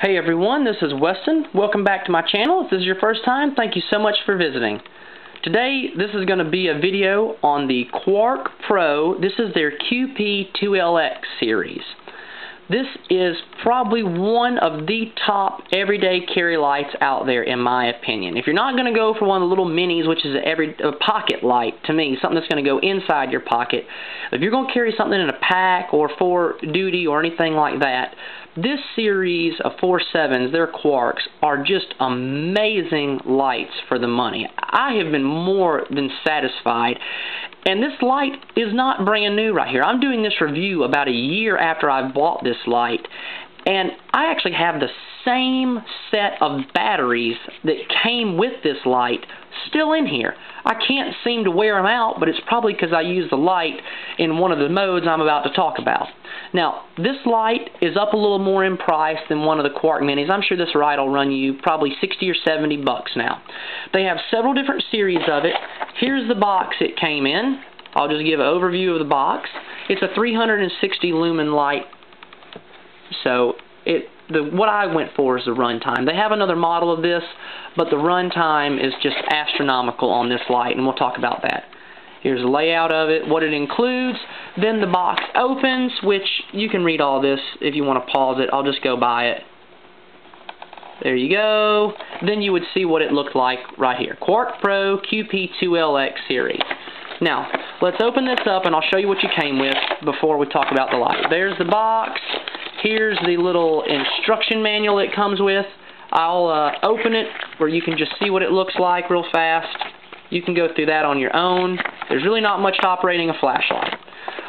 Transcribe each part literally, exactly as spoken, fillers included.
Hey everyone, this is Weston. Welcome back to my channel. If this is your first time, thank you so much for visiting. Today, this is going to be a video on the Quark Pro. This is their Q P two L X series. This is probably one of the top everyday carry lights out there, in my opinion. If you're not going to go for one of the little minis, which is a, every, a pocket light, to me, something that's going to go inside your pocket, if you're going to carry something in a pack or for duty or anything like that, this series of Four Sevens, their Quarks, are just amazing lights for the money. I have been more than satisfied. And this light is not brand new right here. I'm doing this review about a year after I bought this light, and I actually have the same set of batteries that came with this light still in here. I can't seem to wear them out, but it's probably because I use the light in one of the modes I'm about to talk about. Now, this light is up a little more in price than one of the Quark Minis. I'm sure this ride will run you probably sixty or seventy bucks now. They have several different series of it. Here's the box it came in. I'll just give an overview of the box. It's a three hundred sixty lumen light, so it the what I went for is the runtime. They have another model of this, but the runtime is just astronomical on this light, and we'll talk about that. Here's the layout of it, what it includes. Then the box opens, which you can read all this if you want to pause it. I'll just go by it. There you go. Then you would see what it looked like right here. Quark Pro Q P two L X series. Now, let's open this up and I'll show you what you came with before we talk about the light. There's the box. Here's the little instruction manual it comes with. I'll uh, open it where you can just see what it looks like real fast. You can go through that on your own. There's really not much to operating a flashlight.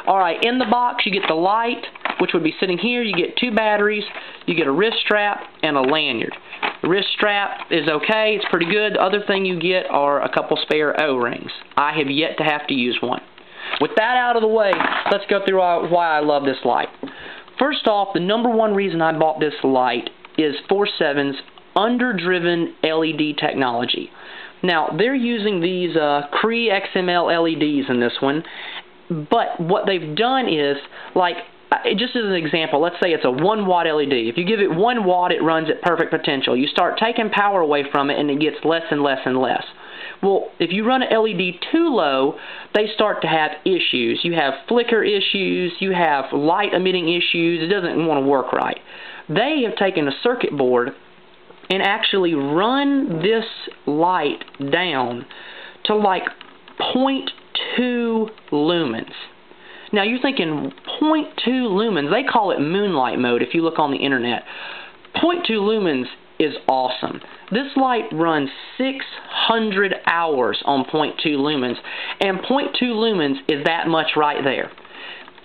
Alright, in the box you get the light, which would be sitting here. You get two batteries, you get a wrist strap, and a lanyard. The wrist strap is okay, it's pretty good. The other thing you get are a couple spare O-rings. I have yet to have to use one. With that out of the way, let's go through why I love this light. First off, the number one reason I bought this light is Four Sevens' underdriven L E D technology. Now, they're using these uh, Cree X M L L E Ds in this one, but what they've done is, like, just as an example, let's say it's a one watt L E D. If you give it one watt, it runs at perfect potential. You start taking power away from it, and it gets less and less and less. Well, if you run an L E D too low, they start to have issues. You have flicker issues, you have light emitting issues, it doesn't want to work right. They have taken a circuit board and actually run this light down to like zero point two lumens. Now you're thinking zero point two lumens, they call it moonlight mode if you look on the internet. zero point two lumens is awesome. This light runs six hundred hours on zero point two lumens, and zero point two lumens is that much right there.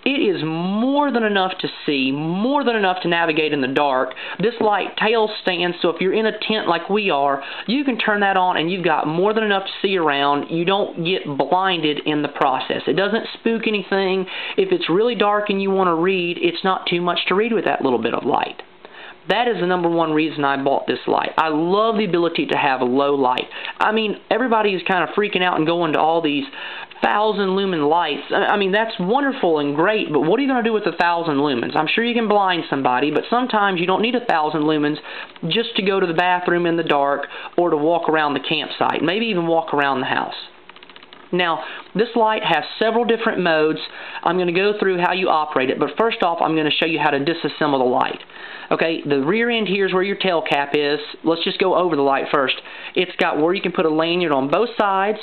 It is more than enough to see, more than enough to navigate in the dark. This light tail stands, so if you're in a tent like we are, you can turn that on and you've got more than enough to see around. You don't get blinded in the process. It doesn't spook anything. If it's really dark and you want to read, it's not too much to read with that little bit of light. That is the number one reason I bought this light. I love the ability to have a low light. I mean, everybody is kind of freaking out and going to all these thousand lumen lights. I mean, that's wonderful and great, but what are you going to do with a thousand lumens? I'm sure you can blind somebody, but sometimes you don't need a thousand lumens just to go to the bathroom in the dark or to walk around the campsite, maybe even walk around the house. Now, this light has several different modes. I'm going to go through how you operate it, but first off, I'm going to show you how to disassemble the light. Okay, the rear end here is where your tail cap is. Let's just go over the light first. It's got where you can put a lanyard on both sides,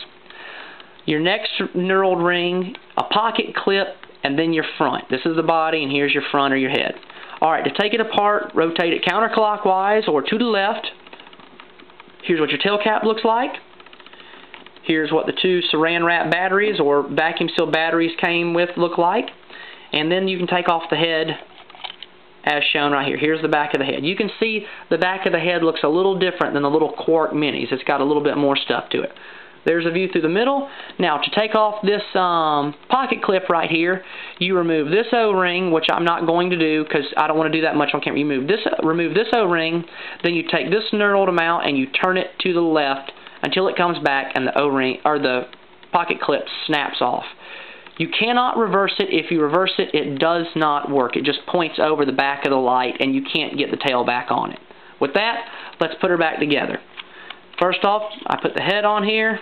your next knurled ring, a pocket clip, and then your front. This is the body, and here's your front or your head. All right, to take it apart, rotate it counterclockwise or to the left. Here's what your tail cap looks like. Here's what the two saran wrap batteries or vacuum seal batteries came with look like. And then you can take off the head as shown right here. Here's the back of the head. You can see the back of the head looks a little different than the little Quark Minis. It's got a little bit more stuff to it. There's a view through the middle. Now, to take off this um, pocket clip right here, you remove this O-ring, which I'm not going to do because I don't want to do that much on camera. You move this, remove this O-ring, then you take this knurled amount and you turn it to the left until it comes back and the O-ring or the pocket clip snaps off. You cannot reverse it. If you reverse it, it does not work. It just points over the back of the light and you can't get the tail back on it. With that, let's put her back together. First off, I put the head on here.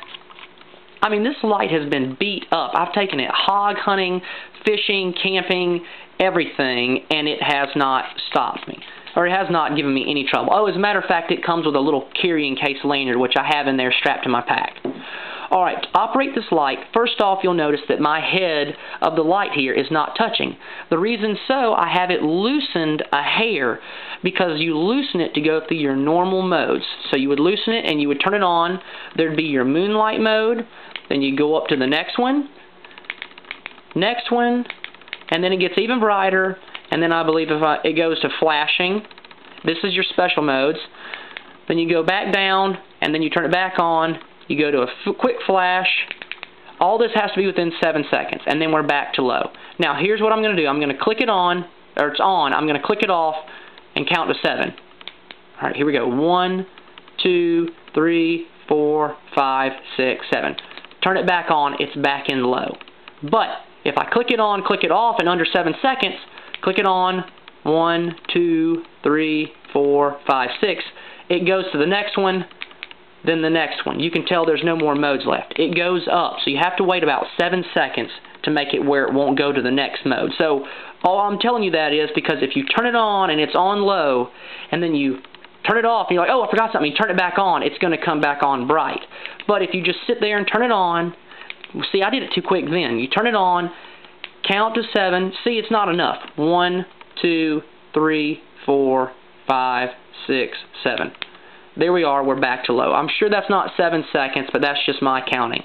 I mean, this light has been beat up. I've taken it hog hunting, fishing, camping, everything, and it has not stopped me. Or it has not given me any trouble. Oh, as a matter of fact, it comes with a little carrying case lanyard, which I have in there strapped to my pack. All right, to operate this light, first off, you'll notice that my head of the light here is not touching. The reason so, I have it loosened a hair because you loosen it to go through your normal modes. So you would loosen it and you would turn it on. There'd be your moonlight mode. Then you go up to the next one, next one, and then it gets even brighter. And then I believe if I, it goes to flashing. This is your special modes. Then you go back down, and then you turn it back on. You go to a f quick flash. All this has to be within seven seconds, and then we're back to low. Now, here's what I'm going to do. I'm going to click it on, or it's on. I'm going to click it off and count to seven. All right, here we go. One, two, three, four, five, six, seven. Turn it back on. It's back in low. But if I click it on, click it off, in under seven seconds, click it on, one, two, three, four, five, six. It goes to the next one, then the next one. You can tell there's no more modes left. It goes up, so you have to wait about seven seconds to make it where it won't go to the next mode. So all I'm telling you that is because if you turn it on and it's on low, and then you turn it off and you're like, oh, I forgot something, you turn it back on, it's going to come back on bright. But if you just sit there and turn it on, see, I did it too quick then. You turn it on, count to seven. See, it's not enough. One, two, three, four, five, six, seven. There we are. We're back to low. I'm sure that's not seven seconds, but that's just my counting.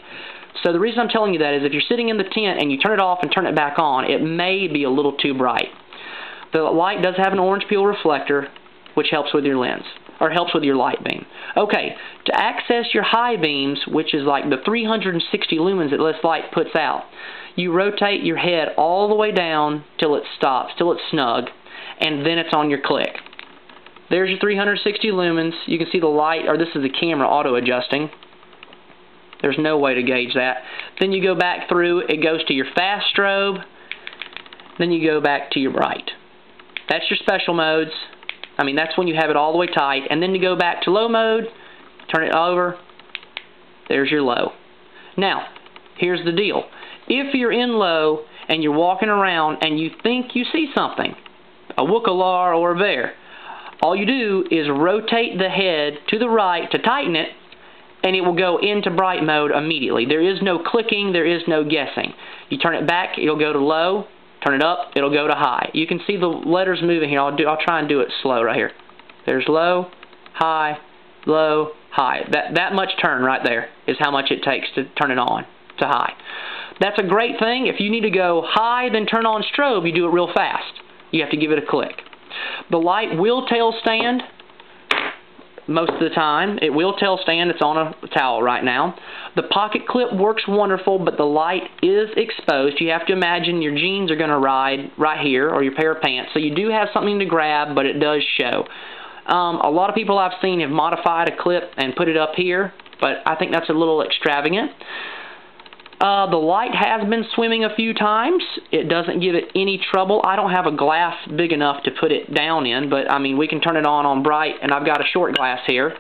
So the reason I'm telling you that is if you're sitting in the tent and you turn it off and turn it back on, it may be a little too bright. The light does have an orange peel reflector, which helps with your lens, or helps with your light beam. Okay, to access your high beams, which is like the three hundred sixty lumens that this light puts out, you rotate your head all the way down till it stops, till it's snug, and then it's on your click. There's your three hundred sixty lumens. You can see the light, or this is the camera auto-adjusting. There's no way to gauge that. Then you go back through. It goes to your fast strobe. Then you go back to your bright. That's your special modes. I mean, that's when you have it all the way tight. And then to go back to low mode, turn it over. There's your low. Now, here's the deal. If you're in low and you're walking around and you think you see something, a wookalar or a bear, all you do is rotate the head to the right to tighten it, and it will go into bright mode immediately. There is no clicking. There is no guessing. You turn it back, it'll go to low. Turn it up, it'll go to high. You can see the letters moving here. I'll, do, I'll try and do it slow right here. There's low, high, low, high. That, that much turn right there is how much it takes to turn it on to high. That's a great thing. If you need to go high, then turn on strobe. You do it real fast. You have to give it a click. The light will tail stand most of the time. It will tail stand. It's on a towel right now. The pocket clip works wonderful, but the light is exposed. You have to imagine your jeans are going to ride right here, or your pair of pants. So you do have something to grab, but it does show. Um, a lot of people I've seen have modified a clip and put it up here, but I think that's a little extravagant. Uh, the light has been swimming a few times. It doesn't give it any trouble. I don't have a glass big enough to put it down in, but I mean, we can turn it on on bright, and I've got a short glass here.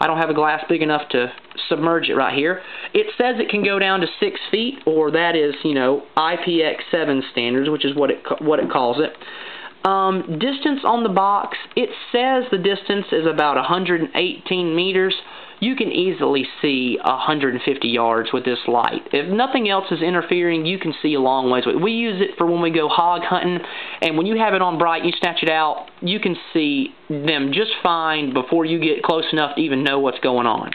I don't have a glass big enough to submerge it right here. It says it can go down to six feet, or that is, you know, I P X seven standards, which is what it what it calls it. Um, distance on the box, it says the distance is about one hundred eighteen meters. You can easily see one hundred fifty yards with this light. If nothing else is interfering, you can see a long ways. We use it for when we go hog hunting, and when you have it on bright, you snatch it out, you can see them just fine before you get close enough to even know what's going on.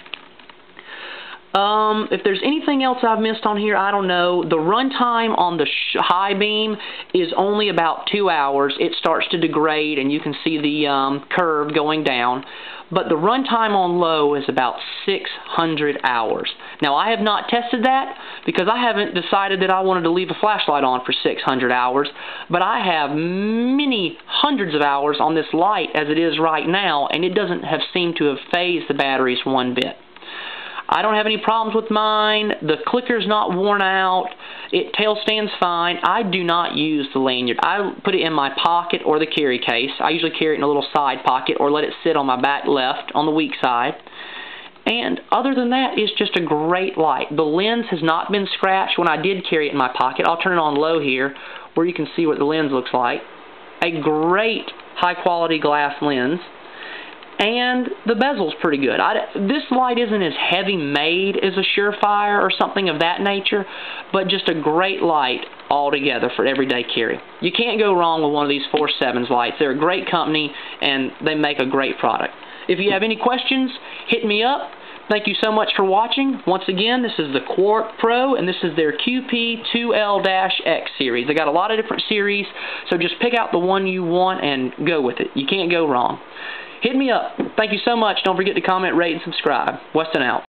Um, if there's anything else I've missed on here, I don't know. The runtime on the sh high beam is only about two hours. It starts to degrade, and you can see the um, curve going down. But the runtime on low is about six hundred hours. Now, I have not tested that because I haven't decided that I wanted to leave a flashlight on for six hundred hours. But I have many hundreds of hours on this light as it is right now, and it doesn't have seemed to have phased the batteries one bit. I don't have any problems with mine. The clicker's not worn out. It tail stands fine. I do not use the lanyard. I put it in my pocket or the carry case. I usually carry it in a little side pocket or let it sit on my back left on the weak side. And other than that, it's just a great light. The lens has not been scratched when I did carry it in my pocket. I'll turn it on low here where you can see what the lens looks like. A great high-quality glass lens. And the bezel's pretty good. I, this light isn't as heavy made as a Surefire or something of that nature, but just a great light altogether for everyday carry. You can't go wrong with one of these Four Sevens lights. They're a great company, and they make a great product. If you have any questions, hit me up. Thank you so much for watching. Once again, this is the Quark Pro, and this is their Q P two L X series. They got a lot of different series, so just pick out the one you want and go with it. You can't go wrong. Hit me up. Thank you so much. Don't forget to comment, rate, and subscribe. Weston out.